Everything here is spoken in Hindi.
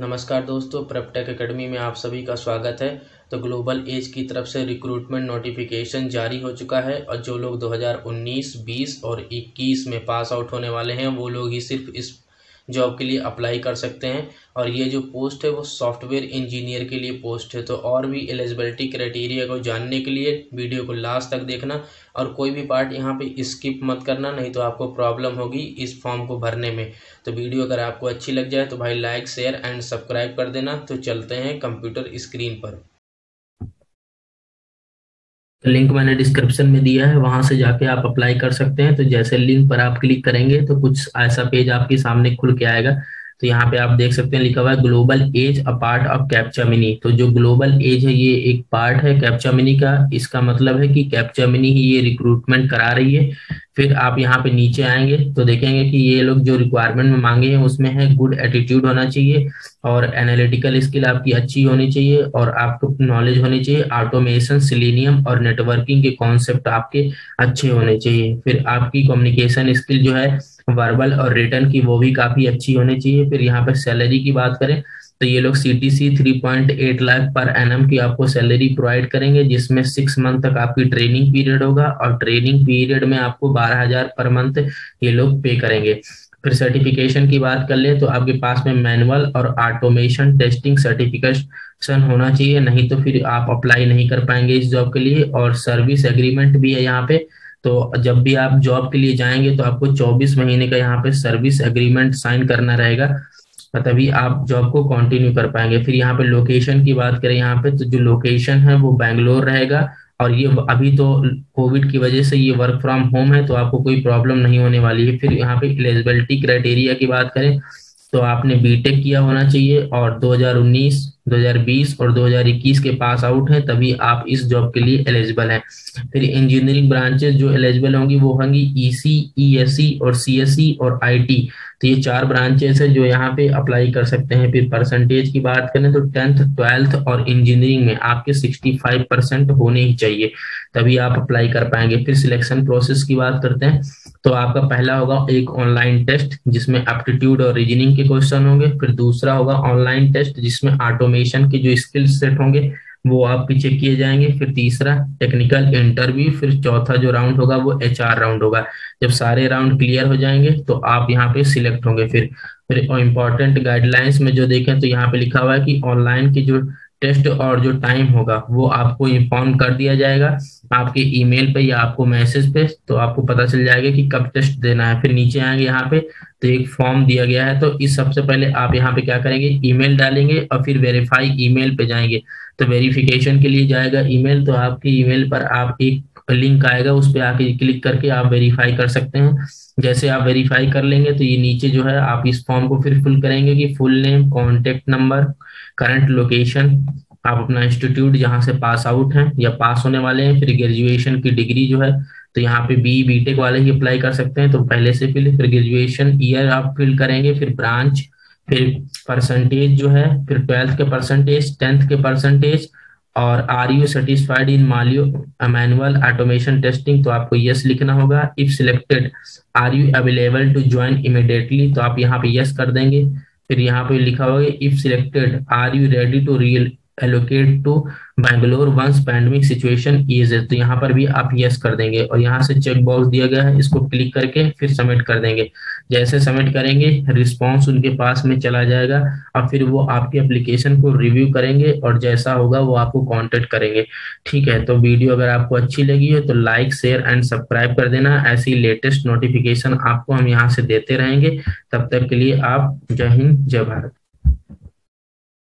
नमस्कार दोस्तों, प्रेपटेक एकेडमी में आप सभी का स्वागत है। तो ग्लोबल एज की तरफ से रिक्रूटमेंट नोटिफिकेशन जारी हो चुका है और जो लोग 2019, 20 और 21 में पास आउट होने वाले हैं वो लोग ही सिर्फ इस जॉब के लिए अप्लाई कर सकते हैं। और ये जो पोस्ट है वो सॉफ्टवेयर इंजीनियर के लिए पोस्ट है। तो और भी एलिजिबिलिटी क्राइटेरिया को जानने के लिए वीडियो को लास्ट तक देखना और कोई भी पार्ट यहाँ पे स्किप मत करना, नहीं तो आपको प्रॉब्लम होगी इस फॉर्म को भरने में। तो वीडियो अगर आपको अच्छी लग जाए तो भाई लाइक, शेयर एंड सब्सक्राइब कर देना। तो चलते हैं कंप्यूटर स्क्रीन पर। लिंक मैंने डिस्क्रिप्शन में दिया है, वहां से जाके आप अप्लाई कर सकते हैं। तो जैसे लिंक पर आप क्लिक करेंगे तो कुछ ऐसा पेज आपके सामने खुल के आएगा। तो यहाँ पे आप देख सकते हैं लिखा हुआ है global as a part of कैप्चरमिनी। तो जो ग्लोबल एज है ये एक पार्ट है कैप्चरमिनी का। इसका मतलब है कि कैप्चरमिनी ही ये रिक्रूटमेंट करा रही है। फिर आप यहाँ पे नीचे आएंगे तो देखेंगे कि ये लोग जो रिक्वायरमेंट में मांगे हैं उसमें है गुड एटीट्यूड होना चाहिए और एनालिटिकल स्किल आपकी अच्छी होनी चाहिए और आपको नॉलेज होनी चाहिए, ऑटोमेशन, सिलेनियम और नेटवर्किंग के कॉन्सेप्ट आपके अच्छे होने चाहिए। फिर आपकी कम्युनिकेशन स्किल जो है वर्बल और रिटर्न की वो भी काफी अच्छी होनी चाहिए। फिर यहाँ पे सैलरी की बात करें तो ये लोग CTC 3.8 लाख पर एनएम की आपको सैलरी प्रोवाइड करेंगे, जिसमें 6 मंथ तक आपकी ट्रेनिंग पीरियड होगा और ट्रेनिंग पीरियड में आपको 12,000 पर मंथ ये लोग पे करेंगे। फिर सर्टिफिकेशन की बात कर ले तो आपके पास में मैनुअल और ऑटोमेशन टेस्टिंग सर्टिफिकेशन होना चाहिए, नहीं तो फिर आप अप्लाई नहीं कर पाएंगे इस जॉब के लिए। और सर्विस एग्रीमेंट भी है यहाँ पे, तो जब भी आप जॉब के लिए जाएंगे तो आपको 24 महीने का यहाँ पे सर्विस एग्रीमेंट साइन करना रहेगा, तभी आप जॉब को कंटिन्यू कर पाएंगे। फिर यहाँ पे लोकेशन की बात करें यहाँ पे तो जो लोकेशन है वो बैंगलोर रहेगा और ये अभी तो कोविड की वजह से ये वर्क फ्रॉम होम है, तो आपको कोई प्रॉब्लम नहीं होने वाली है। फिर यहाँ पे एलिजिबिलिटी क्राइटेरिया की बात करें तो आपने बीटेक किया होना चाहिए और 2019, 2020 और 2021 के पास आउट हैं, तभी आप इस जॉब के लिए एलिजिबल हैं। फिर इंजीनियरिंग ब्रांचेस जो एलिजिबल होंगी वो होंगी EC, ESC और CSE और IT। तो ये 4 ब्रांचेस है जो यहाँ पे अप्लाई कर सकते हैं। फिर परसेंटेज की बात करें तो 10th, 12th और इंजीनियरिंग में आपके 65% होने ही चाहिए, तभी आप अप्लाई कर पाएंगे। फिर सिलेक्शन प्रोसेस की बात करते हैं तो आपका पहला होगा एक ऑनलाइन टेस्ट जिसमें एप्टीट्यूड और रीजनिंग के क्वेश्चन होंगे। फिर दूसरा होगा ऑनलाइन टेस्ट जिसमें ऑटोमेशन के जो स्किल सेट होंगे वो आप चेक किए जाएंगे। फिर तीसरा टेक्निकल इंटरव्यू। फिर चौथा जो राउंड होगा वो HR राउंड होगा। जब सारे राउंड क्लियर हो जाएंगे तो आप यहाँ पे सिलेक्ट होंगे। फिर इम्पोर्टेंट गाइडलाइंस में जो देखें तो यहाँ पे लिखा हुआ है कि ऑनलाइन की जो टेस्ट और जो टाइम होगा वो आपको इन्फॉर्म कर दिया जाएगा आपके ईमेल पे या आपको मैसेज पे, तो आपको पता चल जाएगा कि कब टेस्ट देना है। फिर नीचे आएंगे यहाँ पे तो एक फॉर्म दिया गया है, तो इस सबसे पहले आप यहाँ पे क्या करेंगे, ईमेल डालेंगे और फिर वेरीफाई ईमेल पे जाएंगे। तो वेरिफिकेशन के लिए जाएगा ईमेल, तो आपके ईमेल पर आप एक लिंक आएगा उस पर आके क्लिक करके आप वेरीफाई कर सकते हैं। जैसे आप वेरीफाई कर लेंगे तो ये नीचे जो है आप इस फॉर्म को फिर फुल करेंगे कि full name, contact number, current location, आप अपना इंस्टीट्यूट जहाँ से पास आउट हैं या पास होने वाले हैं। फिर ग्रेजुएशन की डिग्री जो है तो यहाँ पे बीटेक वाले ही अप्लाई कर सकते हैं, तो पहले से फिल। फिर ग्रेजुएशन ईयर आप फिल करेंगे, फिर ब्रांच, फिर परसेंटेज जो है, फिर 12th के परसेंटेज, 10th के परसेंटेज और are you satisfied in manual automation testing, तो आपको यस लिखना होगा। If selected are you available to join immediately, तो आप यहाँ पे यस कर देंगे। फिर यहाँ पे लिखा होगा if selected are you ready to relocate to Bangalore once pandemic situation is, तो यहाँ पर भी आप यस कर देंगे और यहाँ से चेक बॉक्स दिया गया है इसको क्लिक करके फिर सबमिट कर देंगे। जैसे सबमिट करेंगे रिस्पांस उनके पास में चला जाएगा और फिर वो आपकी एप्लीकेशन को रिव्यू करेंगे और जैसा होगा वो आपको कॉन्टेक्ट करेंगे। ठीक है, तो वीडियो अगर आपको अच्छी लगी हो तो लाइक, शेयर एंड सब्सक्राइब कर देना। ऐसी लेटेस्ट नोटिफिकेशन आपको हम यहाँ से देते रहेंगे। तब तक के लिए आप जय हिंद, जय भारत।